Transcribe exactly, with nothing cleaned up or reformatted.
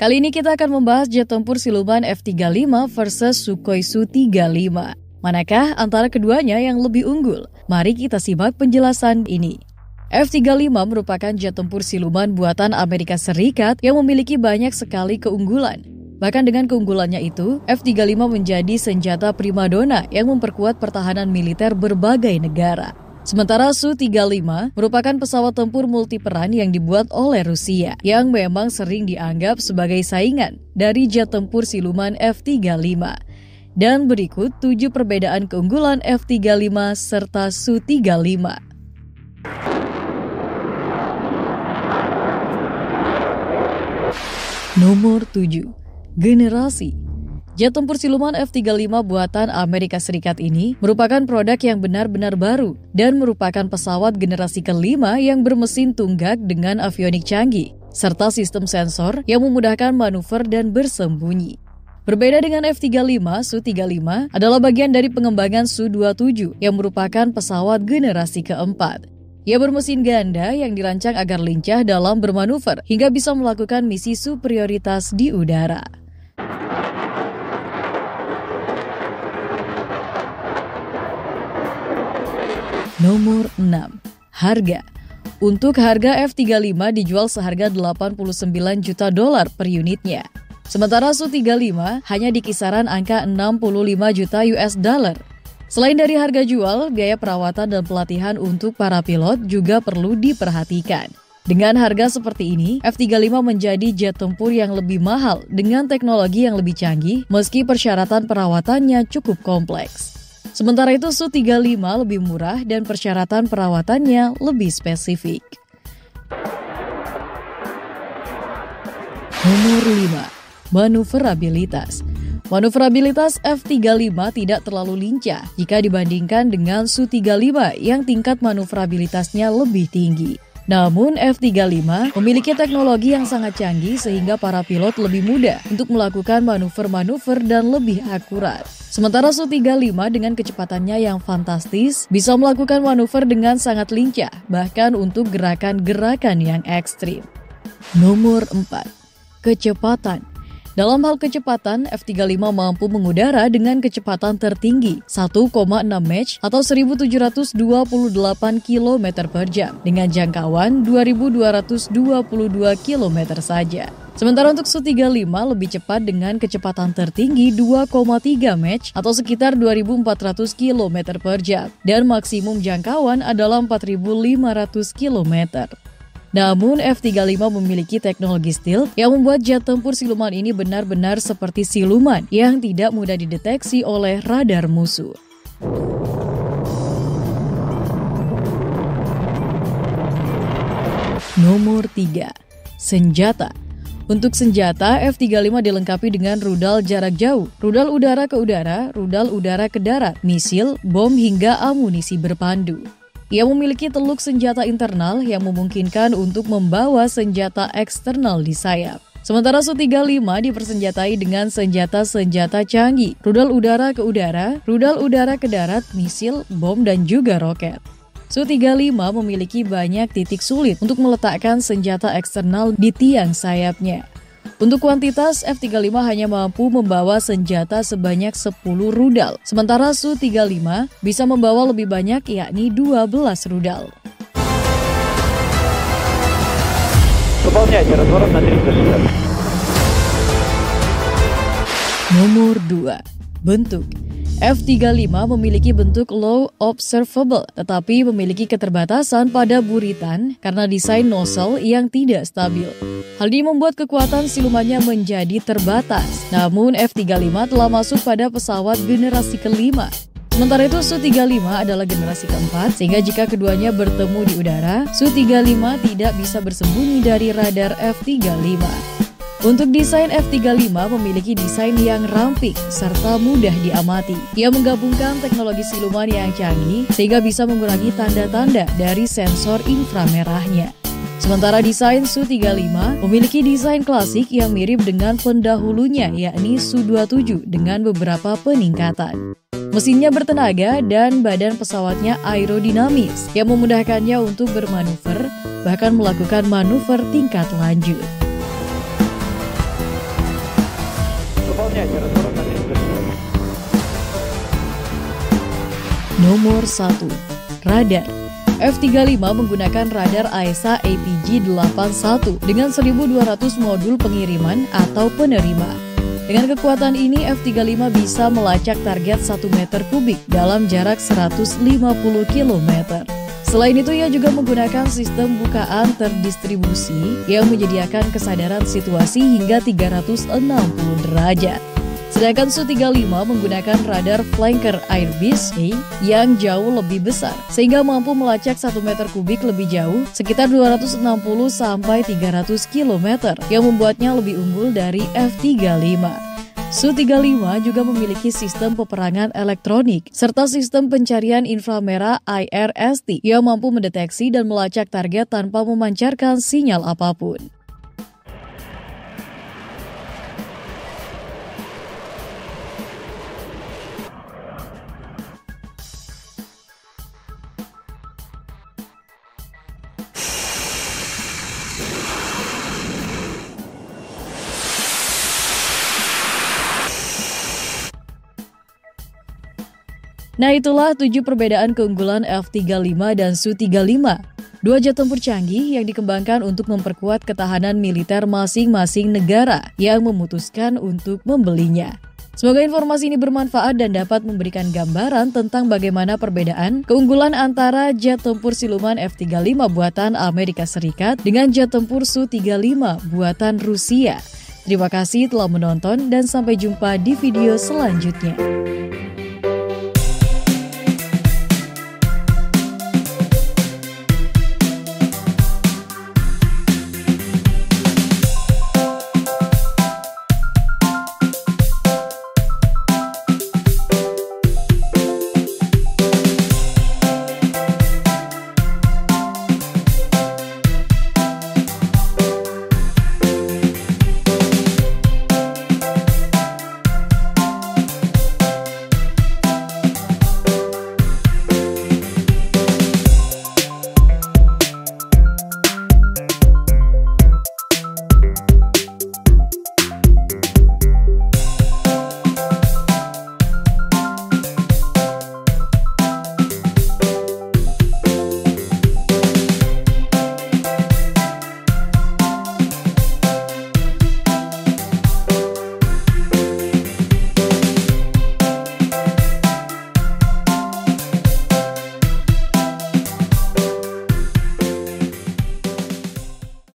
Kali ini kita akan membahas jet tempur siluman F tiga puluh lima versus Sukhoi Su tiga puluh lima. Manakah antara keduanya yang lebih unggul? Mari kita simak penjelasan ini. F tiga puluh lima merupakan jet tempur siluman buatan Amerika Serikat yang memiliki banyak sekali keunggulan. Bahkan dengan keunggulannya itu, F tiga puluh lima menjadi senjata primadona yang memperkuat pertahanan militer berbagai negara. Sementara Su tiga puluh lima merupakan pesawat tempur multiperan yang dibuat oleh Rusia, yang memang sering dianggap sebagai saingan dari jet tempur siluman F tiga puluh lima. Dan berikut tujuh perbedaan keunggulan F tiga puluh lima serta Su tiga puluh lima. Nomor tujuh. Generasi. Jet tempur siluman F tiga puluh lima buatan Amerika Serikat ini merupakan produk yang benar-benar baru dan merupakan pesawat generasi kelima yang bermesin tunggak dengan avionik canggih, serta sistem sensor yang memudahkan manuver dan bersembunyi. Berbeda dengan F tiga puluh lima, Su tiga puluh lima adalah bagian dari pengembangan Su dua puluh tujuh yang merupakan pesawat generasi keempat. Ia bermesin ganda yang dirancang agar lincah dalam bermanuver hingga bisa melakukan misi superioritas di udara. Nomor enam. Harga. Untuk harga F tiga puluh lima dijual seharga delapan puluh sembilan juta dolar per unitnya. Sementara Su tiga puluh lima hanya di kisaran angka enam puluh lima juta U S dollar. Selain dari harga jual, biaya perawatan dan pelatihan untuk para pilot juga perlu diperhatikan. Dengan harga seperti ini, F tiga puluh lima menjadi jet tempur yang lebih mahal dengan teknologi yang lebih canggih meski persyaratan perawatannya cukup kompleks. Sementara itu Su tiga puluh lima lebih murah dan persyaratan perawatannya lebih spesifik. Nomor lima. Manuverabilitas. Manuverabilitas F tiga puluh lima tidak terlalu lincah jika dibandingkan dengan Su tiga puluh lima yang tingkat manuverabilitasnya lebih tinggi. Namun F tiga puluh lima memiliki teknologi yang sangat canggih sehingga para pilot lebih mudah untuk melakukan manuver-manuver dan lebih akurat. Sementara Su tiga puluh lima dengan kecepatannya yang fantastis bisa melakukan manuver dengan sangat lincah, bahkan untuk gerakan-gerakan yang ekstrim. Nomor empat. Kecepatan. Dalam hal kecepatan, F tiga puluh lima mampu mengudara dengan kecepatan tertinggi satu koma enam Mach atau seribu tujuh ratus dua puluh delapan kilometer per jam dengan jangkauan dua ribu dua ratus dua puluh dua kilometer saja. Sementara untuk Su tiga puluh lima lebih cepat dengan kecepatan tertinggi dua koma tiga Mach atau sekitar dua ribu empat ratus kilometer per jam dan maksimum jangkauan adalah empat ribu lima ratus kilometer. Namun F tiga puluh lima memiliki teknologi stealth yang membuat jet tempur siluman ini benar-benar seperti siluman yang tidak mudah dideteksi oleh radar musuh. Nomor tiga. Senjata. Untuk senjata, F tiga puluh lima dilengkapi dengan rudal jarak jauh, rudal udara ke udara, rudal udara ke darat, misil, bom hingga amunisi berpandu. Ia memiliki teluk senjata internal yang memungkinkan untuk membawa senjata eksternal di sayap. Sementara Su tiga puluh lima dipersenjatai dengan senjata-senjata canggih, rudal udara ke udara, rudal udara ke darat, misil, bom, dan juga roket. Su tiga puluh lima memiliki banyak titik sulit untuk meletakkan senjata eksternal di tiang sayapnya. Untuk kuantitas, F tiga puluh lima hanya mampu membawa senjata sebanyak sepuluh rudal, sementara Su tiga puluh lima bisa membawa lebih banyak yakni dua belas rudal. Nomor dua. Bentuk. F tiga puluh lima memiliki bentuk low observable, tetapi memiliki keterbatasan pada buritan karena desain nozzle yang tidak stabil. Hal ini membuat kekuatan silumannya menjadi terbatas. Namun F tiga puluh lima telah masuk pada pesawat generasi kelima. Sementara itu Su tiga puluh lima adalah generasi keempat, sehingga jika keduanya bertemu di udara, Su tiga puluh lima tidak bisa bersembunyi dari radar F tiga puluh lima. Untuk desain F tiga puluh lima memiliki desain yang ramping serta mudah diamati. Ia menggabungkan teknologi siluman yang canggih sehingga bisa mengurangi tanda-tanda dari sensor inframerahnya. Sementara desain Su tiga puluh lima memiliki desain klasik yang mirip dengan pendahulunya yakni Su dua puluh tujuh dengan beberapa peningkatan. Mesinnya bertenaga dan badan pesawatnya aerodinamis yang memudahkannya untuk bermanuver bahkan melakukan manuver tingkat lanjut. Nomor satu. Radar. F tiga puluh lima menggunakan radar AESA A P G delapan puluh satu dengan seribu dua ratus modul pengiriman atau penerima. Dengan kekuatan ini, F tiga puluh lima bisa melacak target satu meter kubik dalam jarak seratus lima puluh kilometer. Selain itu, ia juga menggunakan sistem bukaan terdistribusi yang menyediakan kesadaran situasi hingga tiga ratus enam puluh derajat. Sedangkan Su tiga puluh lima menggunakan radar flanker I R S T yang jauh lebih besar, sehingga mampu melacak satu meter kubik lebih jauh, sekitar dua ratus enam puluh sampai tiga ratus kilometer, yang membuatnya lebih unggul dari F tiga puluh lima. Su tiga puluh lima juga memiliki sistem peperangan elektronik serta sistem pencarian inframerah I R S T yang mampu mendeteksi dan melacak target tanpa memancarkan sinyal apapun. Nah, itulah tujuh perbedaan keunggulan F tiga puluh lima dan Su tiga puluh lima. Dua jet tempur canggih yang dikembangkan untuk memperkuat ketahanan militer masing-masing negara yang memutuskan untuk membelinya. Semoga informasi ini bermanfaat dan dapat memberikan gambaran tentang bagaimana perbedaan keunggulan antara jet tempur siluman F tiga puluh lima buatan Amerika Serikat dengan jet tempur Su tiga puluh lima buatan Rusia. Terima kasih telah menonton dan sampai jumpa di video selanjutnya.